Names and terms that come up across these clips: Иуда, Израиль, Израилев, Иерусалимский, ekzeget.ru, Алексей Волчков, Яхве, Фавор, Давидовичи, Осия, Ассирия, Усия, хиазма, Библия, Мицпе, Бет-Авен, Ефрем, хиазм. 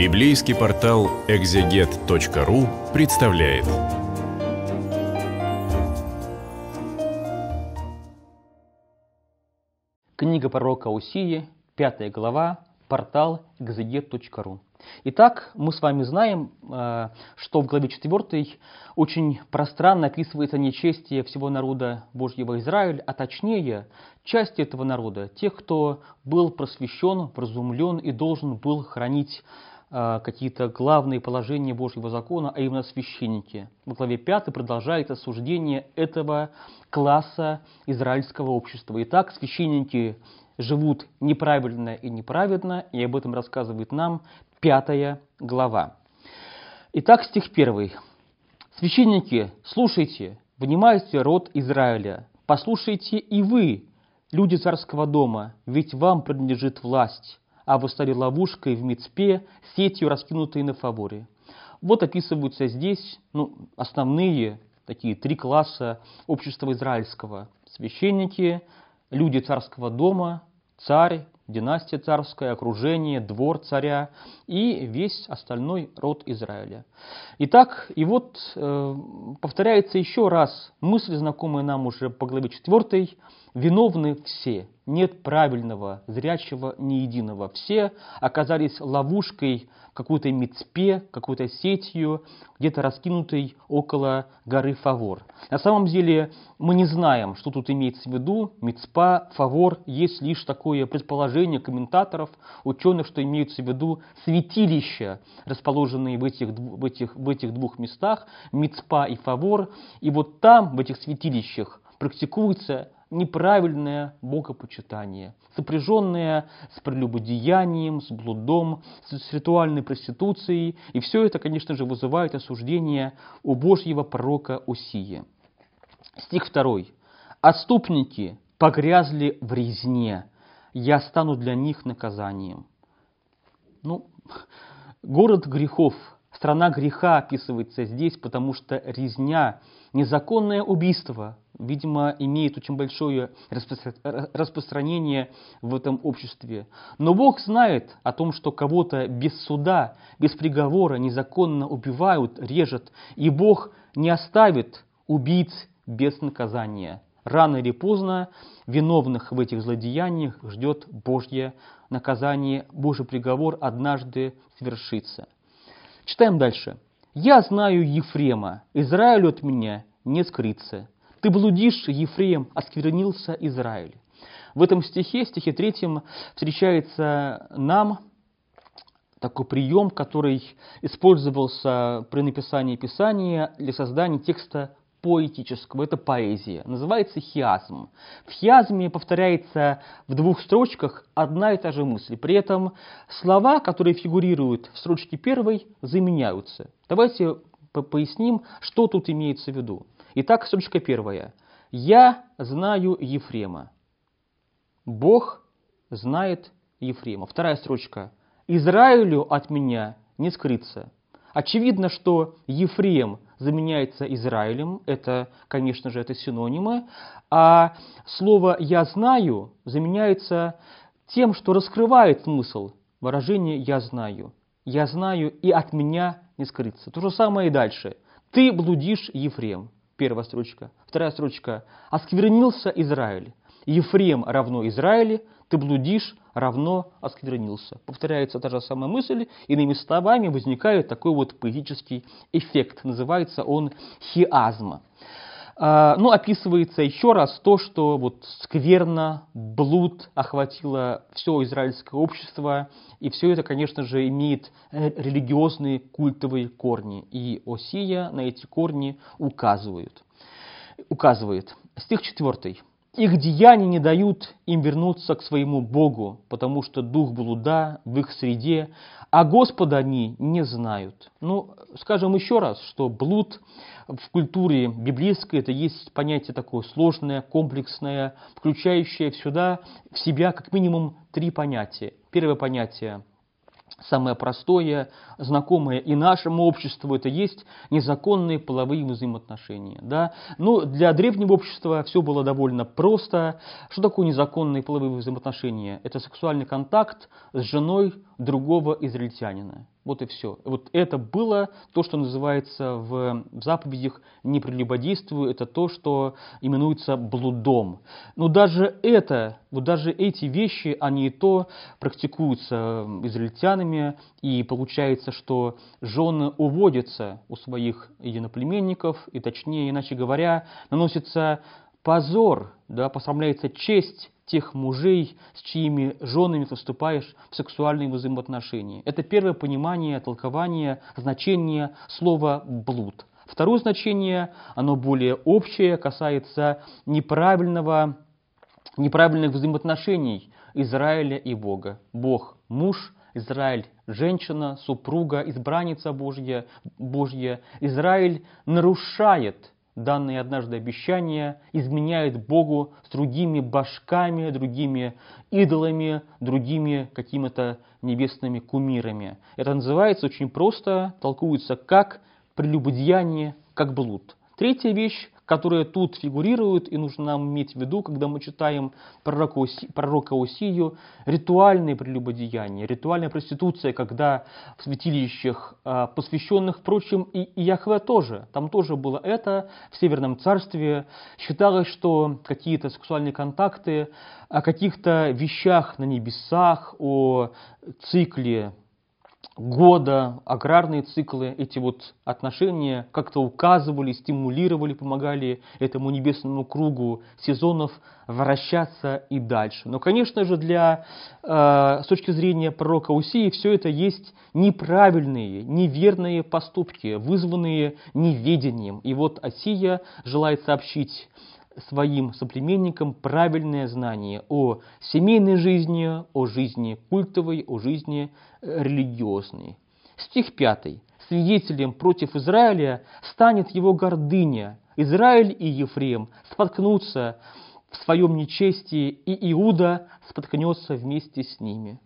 Библейский портал ekzeget.ru представляет. Книга пророка Усии, 5 глава, портал ekzeget.ru. Итак, мы с вами знаем, что в главе 4 очень пространно описывается нечестие всего народа Божьего Израиля, а точнее, части этого народа, тех, кто был просвещен, вразумлен и должен был хранить какие-то главные положения Божьего закона, а именно священники. В главе 5 продолжает осуждение этого класса израильского общества. Итак, священники живут неправильно и неправедно, и об этом рассказывает нам 5 глава. Итак, стих 1. «Священники, слушайте, внимайте, род Израиля, послушайте и вы, люди царского дома, ведь вам принадлежит власть, а вы стали ловушкой в Мицпе, сетью, раскинутой на Фаворе». Вот описываются здесь основные такие 3 класса общества израильского. Священники, люди царского дома, царь, династия царская, окружение, двор царя и весь остальной род Израиля. Итак, и вот повторяется еще раз мысль, знакомая нам уже по главе 4. Виновны все, нет правильного, зрячего, ни единого. Все оказались ловушкой, какой-то мицпе, какой-то сетью, где-то раскинутой около горы Фавор. На самом деле мы не знаем, что тут имеется в виду. Мицпа, Фавор, есть лишь такое предположение комментаторов, ученых, что имеются в виду святилища, расположенные в этих 2 местах, Мицпа и Фавор. И вот там, в этих святилищах, практикуется неправильное богопочитание, сопряженное с прелюбодеянием, с блудом, с ритуальной проституцией. И все это, конечно же, вызывает осуждение у Божьего пророка Осии. Стих 2. «Отступники погрязли в резне, я стану для них наказанием». Город грехов, страна греха описывается здесь, потому что резня, незаконное убийство, видимо, имеет очень большое распространение в этом обществе. Но Бог знает о том, что кого-то без суда, без приговора незаконно убивают, режут, и Бог не оставит убийц без наказания. Рано или поздно виновных в этих злодеяниях ждет Божье наказание, Божий приговор однажды свершится. Читаем дальше. «Я знаю Ефрема, Израилю от меня не скрыться. Ты блудишь, Ефрем, осквернился Израиль». В этом стихе, стихе 3, встречается нам такой прием, который использовался при написании Писания для создания текста поэтического. Это поэзия. Называется хиазм. В хиазме повторяется в 2 строчках одна и та же мысль. При этом слова, которые фигурируют в строчке 1, заменяются. Давайте поясним, что тут имеется в виду. Итак, строчка 1. «Я знаю Ефрема». Бог знает Ефрема. 2 строчка. «Израилю от меня не скрыться». Очевидно, что Ефрем заменяется Израилем. Это, конечно же, это синонимы. А слово «я знаю» заменяется тем, что раскрывает смысл выражения «я знаю». «Я знаю и от меня не скрыться». То же самое и дальше. «Ты блудишь, Ефрем». 1 строчка. 2 строчка. «Осквернился Израиль». Ефрем равно Израиле, ты блудишь равно осквернился. Повторяется та же самая мысль, иными словами возникает такой вот поэтический эффект. Называется он хиазма. Но описывается еще раз то, что вот скверно, блуд охватило все израильское общество, и все это, конечно же, имеет религиозные культовые корни. И Осия на эти корни указывает. Стих 4. «Их деяния не дают им вернуться к своему Богу, потому что дух блуда в их среде, а Господа они не знают». Скажем еще раз, что блуд в культуре библейской – это есть понятие такое сложное, комплексное, включающее в себя как минимум 3 понятия. Первое понятие, самое простое, знакомое и нашему обществу, это есть незаконные половые взаимоотношения. Да? Для древнего общества все было довольно просто. Что такое незаконные половые взаимоотношения? Это сексуальный контакт с женой другого израильтянина. Вот и все. Вот это было то, что называется в заповедях «не прелюбодействуй», это то, что именуется блудом. Но даже это, вот даже эти вещи, они и то практикуются израильтянами, и получается, что жены уводятся у своих единоплеменников, и точнее, иначе говоря, наносится позор, да, посрамляется честь тех мужей, с чьими женами ты вступаешь в сексуальные взаимоотношения. Это первое понимание, толкование, значение слова «блуд». Второе значение, оно более общее, касается неправильных взаимоотношений Израиля и Бога. Бог – муж, Израиль – женщина, супруга, избранница Божья. Израиль нарушает данные однажды обещания, изменяет Богу с другими божками, другими идолами, другими какими-то небесными кумирами. Это называется очень просто, толкуется как прелюбодеяние, как блуд. Третья вещь, которая тут фигурирует, и нужно нам иметь в виду, когда мы читаем пророка Осию, ритуальные прелюбодеяния, ритуальная проституция, когда в святилищах, посвященных, впрочем, и Яхве тоже, там тоже было это, в Северном Царстве считалось, что какие-то сексуальные контакты о каких-то вещах на небесах, о цикле года, аграрные циклы, эти вот отношения как-то указывали, стимулировали, помогали этому небесному кругу сезонов вращаться и дальше. Но, конечно же, с точки зрения пророка Усии, все это есть неправильные, неверные поступки, вызванные неведением. И вот Осия желает сообщить своим соплеменникам правильное знание о семейной жизни, о жизни культовой, о жизни религиозной. Стих 5. «Свидетелем против Израиля станет его гордыня. Израиль и Ефрем споткнутся в своем нечестии, и Иуда споткнется вместе с ними».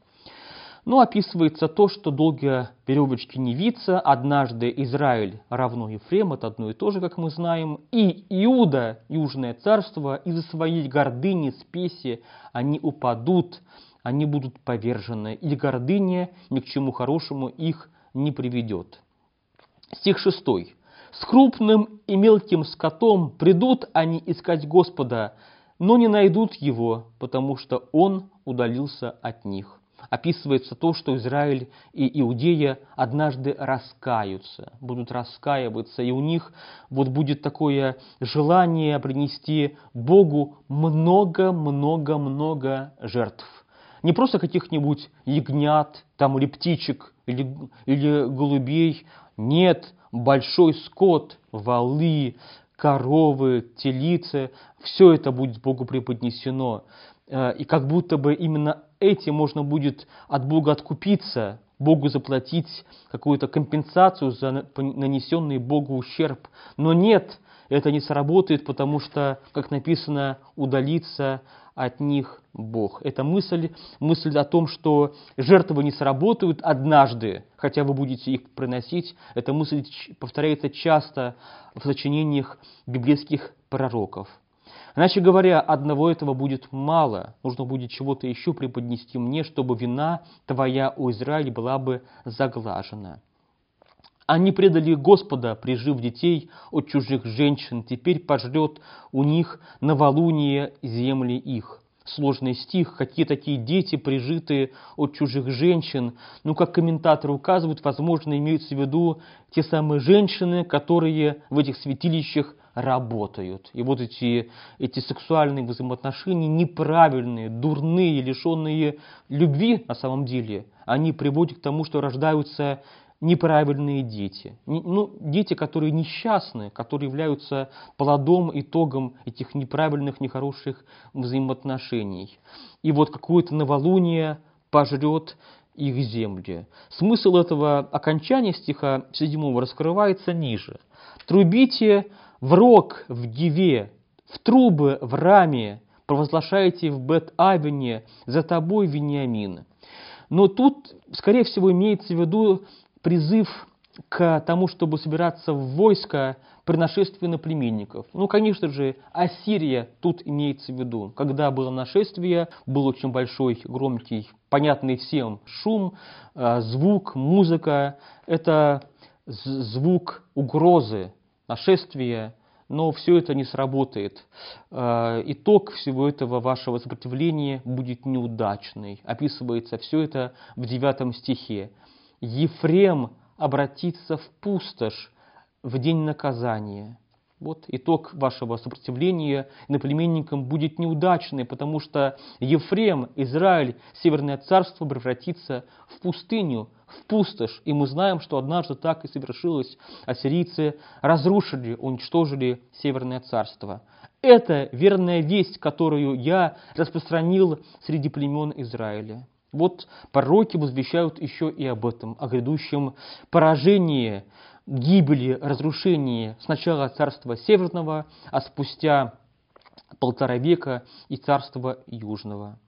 Но описывается то, что долго веревочки не виться, однажды Израиль равно Ефрем, это одно и то же, как мы знаем, и Иуда, южное царство, из-за своей гордыни, спеси, они упадут, они будут повержены, и гордыня ни к чему хорошему их не приведет. Стих 6. «С крупным и мелким скотом придут они искать Господа, но не найдут его, потому что он удалился от них». Описывается то, что Израиль и Иудея однажды раскаются, будут раскаиваться, и у них вот будет такое желание принести Богу много-много-много жертв. Не просто каких-нибудь ягнят там, или птичек, или голубей. Нет, большой скот, валы, коровы, телицы, все это будет Богу преподнесено. И как будто бы именно этим можно будет от Бога откупиться, Богу заплатить какую-то компенсацию за нанесенный Богу ущерб. Но нет, это не сработает, потому что, как написано, удалится от них Бог. Это мысль о том, что жертвы не сработают однажды, хотя вы будете их приносить. Эта мысль повторяется часто в сочинениях библейских пророков. Иначе говоря, одного этого будет мало, нужно будет чего-то еще преподнести мне, чтобы вина твоя, о Израиль, была бы заглажена. Они предали Господа, прижив детей от чужих женщин, теперь пожрет у них новолуние земли их. Сложный стих, какие такие дети, прижитые от чужих женщин. Ну, как комментаторы указывают, возможно, имеются в виду те самые женщины, которые в этих святилищах работают. И вот эти сексуальные взаимоотношения, неправильные, дурные, лишенные любви на самом деле, они приводят к тому, что рождаются неправильные дети. Дети, которые несчастны, которые являются плодом, итогом этих неправильных, нехороших взаимоотношений. И вот какое-то новолуние пожрет их земли. Смысл этого окончания стиха 7 раскрывается ниже. «Трубите в рог, в гиве, в трубы, в раме, провозглашайте в Бет-Авене, за тобой, Вениамин». Но тут, скорее всего, имеется в виду призыв к тому, чтобы собираться в войско, при нашествии наплеменников. Ну, конечно же, Ассирия тут имеется в виду. Когда было нашествие, был очень большой, громкий, понятный всем шум, звук, музыка. Это звук угрозы, нашествия. Но все это не сработает. Итог всего этого вашего сопротивления будет неудачный. Описывается все это в 9 стихе. Ефрем обратится в пустошь в день наказания. Вот итог вашего сопротивления наплеменникам будет неудачный, потому что Ефрем, Израиль, Северное царство превратится в пустыню, в пустошь. И мы знаем, что однажды так и совершилось. Ассирийцы разрушили, уничтожили Северное царство. Это верная весть, которую я распространил среди племен Израиля. Вот пророки возвещают еще и об этом, о грядущем поражении, гибели, разрушении сначала царства Северного, а спустя 1,5 века и царства Южного.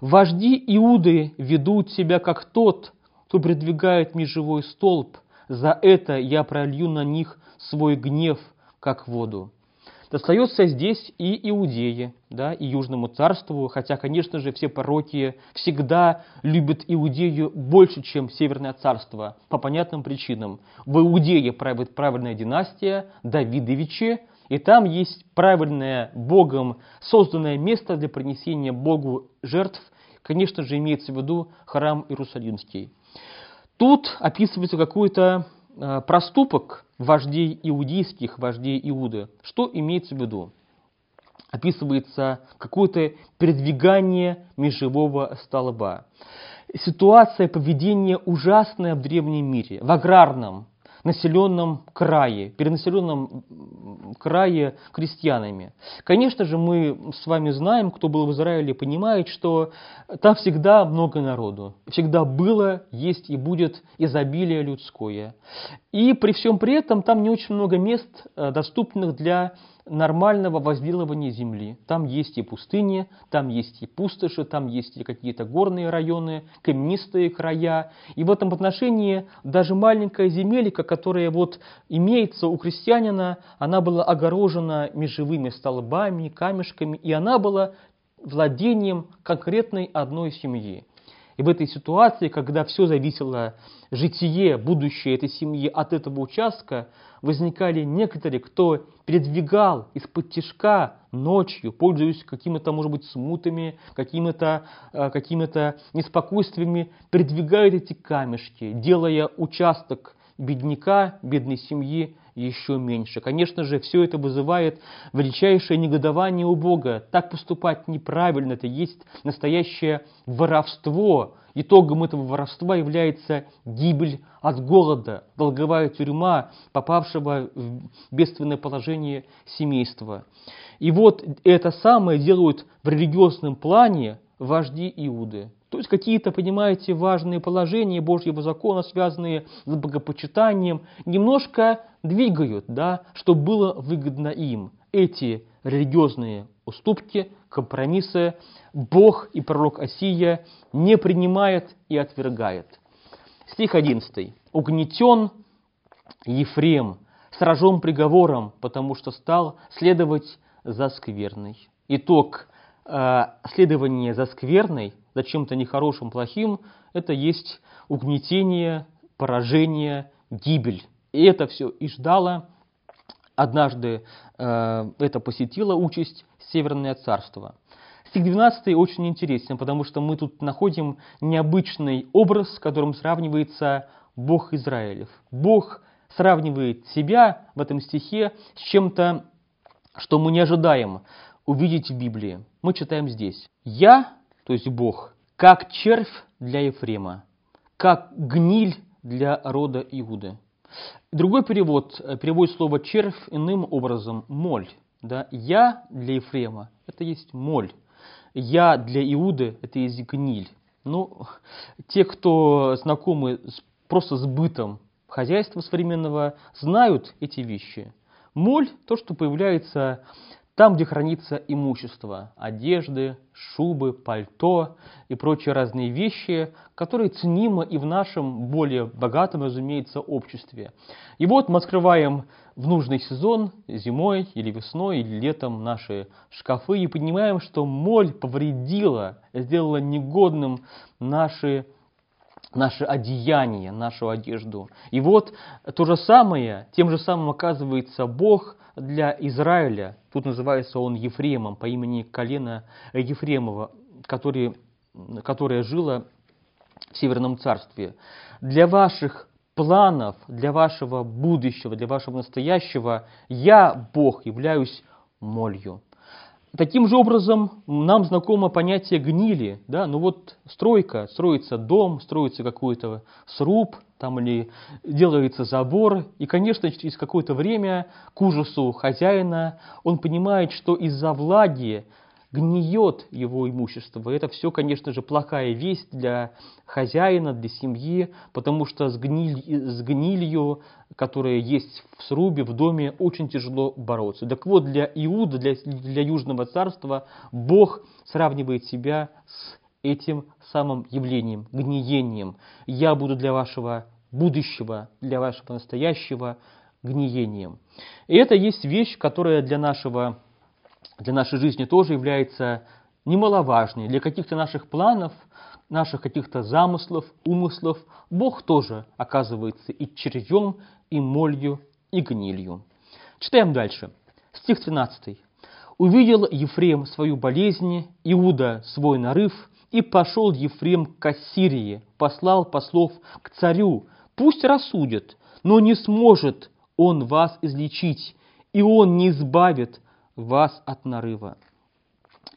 Вожди Иуды ведут себя как тот, кто придвигает межевой столб. За это я пролью на них свой гнев, как воду. Достается здесь и Иудее, да, и Южному царству, хотя, конечно же, все пророки всегда любят Иудею больше, чем Северное царство, по понятным причинам. В Иудее правит правильная династия, Давидовичи, и там есть правильное Богом созданное место для принесения Богу жертв, конечно же, имеется в виду храм Иерусалимский. Тут описывается какой-то проступок вождей иудейских, вождей Иуды. Что имеется в виду? Описывается какое-то передвигание межевого столба. Ситуация поведения ужасная в древнем мире, в аграрном, населенном крае, перенаселенном крае крестьянами. Конечно же, мы с вами знаем, кто был в Израиле, понимает, что там всегда много народу. Всегда было, есть и будет изобилие людское. И при всем при этом там не очень много мест, доступных для нормального возделывания земли. Там есть и пустыни, там есть и пустоши, там есть и какие-то горные районы, каменистые края. И в этом отношении даже маленькая земелька, которая вот имеется у крестьянина, она была огорожена межевыми столбами, камешками, и она была владением конкретной одной семьи. И в этой ситуации, когда все зависело, житие, будущее этой семьи от этого участка, возникали некоторые, кто передвигал из-под тишка ночью, пользуясь какими-то, может быть, смутами, какими-то неспокойствиями, передвигают эти камешки, делая участок бедняка, бедной семьи еще меньше. Конечно же, все это вызывает величайшее негодование у Бога. Так поступать неправильно, это есть настоящее воровство. Итогом этого воровства является гибель от голода, долговая тюрьма, попавшего в бедственное положение семейства. И вот это самое делают в религиозном плане вожди Иуды. То есть какие-то, понимаете, важные положения Божьего закона, связанные с богопочитанием, немножко двигают, да, чтобы было выгодно им. Эти религиозные уступки, компромиссы Бог и пророк Осия не принимает и отвергает. Стих 11. «Угнетен Ефрем, сражен приговором, потому что стал следовать за скверной». Итог следования за скверной, за чем-то нехорошим, плохим, это есть угнетение, поражение, гибель. И это все и ждало. Однажды это посетило участь Северное царство. Стих 12 очень интересен, потому что мы тут находим необычный образ, с которым сравнивается Бог Израилев. Бог сравнивает себя в этом стихе с чем-то, что мы не ожидаем увидеть в Библии. Мы читаем здесь. «Я», то есть Бог, «как червь для Ефрема, как гниль для рода Иуды». Другой перевод переводит слово «червь» иным образом – «моль». Да? «Я» для Ефрема – это есть моль. «Я» для Иуды – это есть гниль. Ну, те, кто знакомы просто с бытом хозяйства современного, знают эти вещи. Моль – то, что появляется Там, где хранится имущество, одежды, шубы, пальто и прочие разные вещи, которые ценимы и в нашем более богатом, разумеется, обществе. И вот мы открываем в нужный сезон, зимой или весной, или летом наши шкафы и понимаем, что моль повредила, сделала негодным наше одеяние, нашу одежду. И вот то же самое, тем же самым оказывается Бог для Израиля. Тут называется он Ефремом, по имени колена Ефремова, которое жило в Северном Царстве. Для ваших планов, для вашего будущего, для вашего настоящего я, Бог, являюсь молью. Таким же образом нам знакомо понятие гнили, да? Ну вот стройка, строится дом, строится какой-то сруб, там или делается забор, и, конечно, через какое-то время, к ужасу хозяина, он понимает, что из-за влаги гниет его имущество. И это все, конечно же, плохая весть для хозяина, для семьи, потому что с гнилью, которая есть в срубе, в доме, очень тяжело бороться. Так вот, для Иуды, для Южного Царства Бог сравнивает себя с этим самым явлением, гниением. Я буду для вашего будущего, для вашего настоящего гниением. И это есть вещь, которая для нашей жизни тоже является немаловажной. Для каких-то наших планов, наших каких-то замыслов, умыслов Бог тоже оказывается и червем, и молью, и гнилью. Читаем дальше. Стих 13. «Увидел Ефрем свою болезнь, Иуда свой нарыв, и пошел Ефрем к Ассирии, послал послов к царю. Пусть рассудит, но не сможет он вас излечить, и он не избавит вас от нарыва».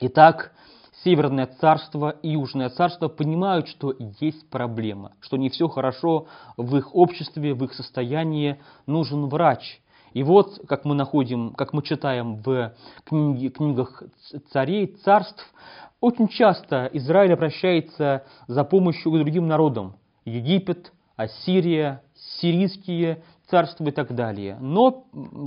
Итак, Северное Царство и Южное Царство понимают, что есть проблема, что не все хорошо в их обществе, в их состоянии, нужен врач. И вот, как мы читаем в книгах царей, царств, очень часто Израиль обращается за помощью к другим народам. Египет, Ассирия, сирийские царства и так далее. Но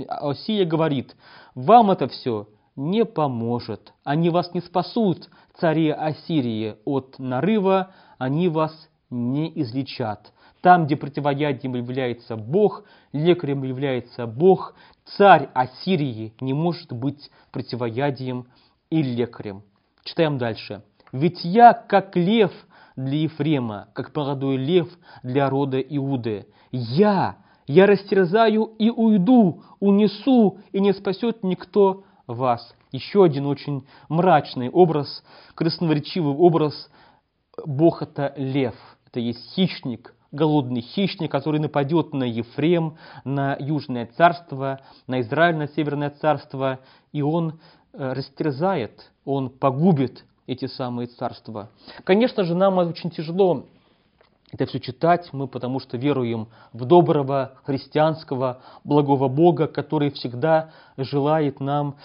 Осия говорит: вам это все не поможет. Они вас не спасут, цари Ассирии, от нарыва, они вас не излечат. Там, где противоядием является Бог, лекарем является Бог, царь Ассирии не может быть противоядием и лекарем. Читаем дальше. «Ведь я, как лев для Ефрема, как молодой лев для рода Иуды, я растерзаю и уйду, унесу, и не спасет никто вас». Еще один очень мрачный образ, красноречивый образ. Бог – это лев, это есть хищник, голодный хищник, который нападет на Ефрем, на Южное Царство, на Израиль, на Северное Царство, и он растерзает, он погубит эти самые царства. Конечно же, нам очень тяжело это все читать, мы потому что веруем в доброго, христианского, благого Бога, который всегда желает нам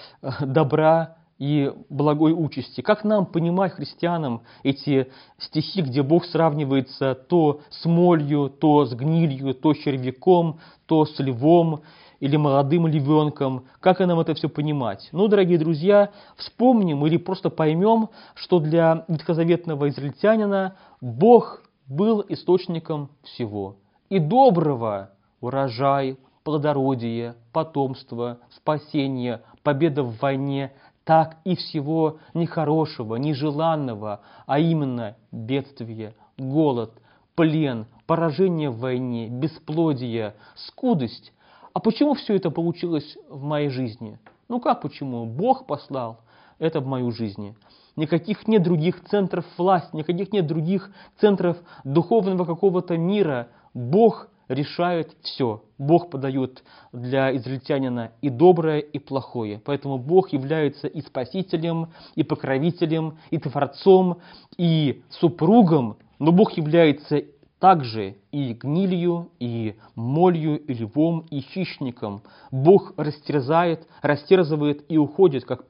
добра и благой участи. Как нам понимать, христианам, эти стихи, где Бог сравнивается то с молью, то с гнилью, то с червяком, то с львом или молодым львенком? Как нам это все понимать? Ну, дорогие друзья, вспомним или просто поймем, что для ветхозаветного израильтянина Бог был источником всего. И доброго — урожай, плодородие, потомство, спасение, победа в войне, так и всего нехорошего, нежеланного, а именно бедствие, голод, плен, поражение в войне, бесплодие, скудость. А почему все это получилось в моей жизни? Ну как почему? Бог послал это в мою жизнь. Никаких нет других центров власти, никаких нет других центров духовного какого-то мира. Бог решает все. Бог подает для израильтянина и доброе, и плохое. Поэтому Бог является и спасителем, и покровителем, и творцом, и супругом, но Бог является также и гнилью, и молью, и львом, и хищником. Бог растерзает, растерзывает и уходит, как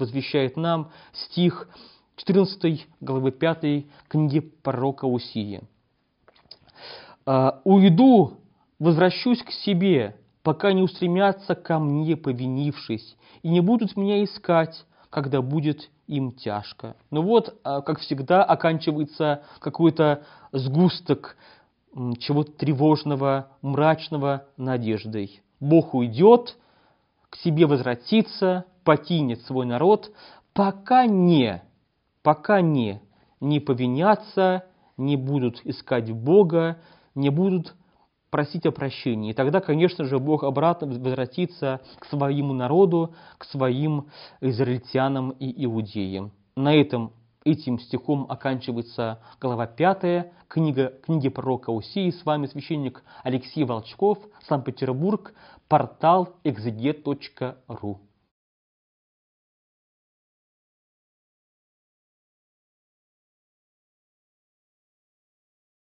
возвещает нам стих 14 главы 5 книги пророка Усии. «Уйду, возвращусь к себе, пока не устремятся ко мне, повинившись, и не будут меня искать, когда будет им тяжко». Ну вот, как всегда, оканчивается какой-то сгусток чего-то тревожного, мрачного надеждой. Бог уйдет, к себе возвратится, покинет свой народ, пока не повинятся, не будут искать Бога, не будут просить о прощении. И тогда, конечно же, Бог обратно возвратится к своему народу, к своим израильтянам и иудеям. На этом этим стихом оканчивается глава 5 книги пророка Усии. С вами священник Алексей Волчков, Санкт-Петербург, портал ekzeget.ru.